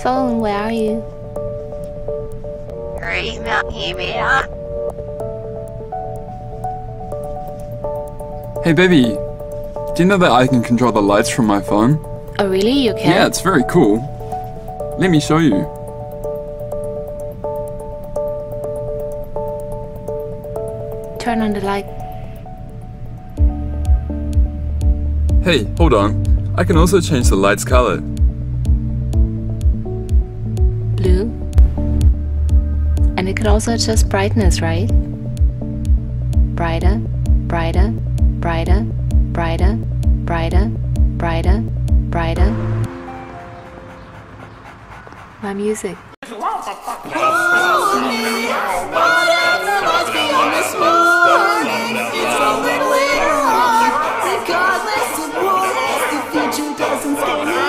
Phone, where are you? Right now, here. Hey baby, do you know that I can control the lights from my phone? Oh really, you can? Yeah, it's very cool. Let me show you. Turn on the light. Hey, hold on. I can also change the light's color. Blue. And it could also adjust brightness, right? Brighter, brighter. Brighter, brighter, brighter, brighter, brighter. My music. It's a little bit hard, regardless of what the future doesn't scare me.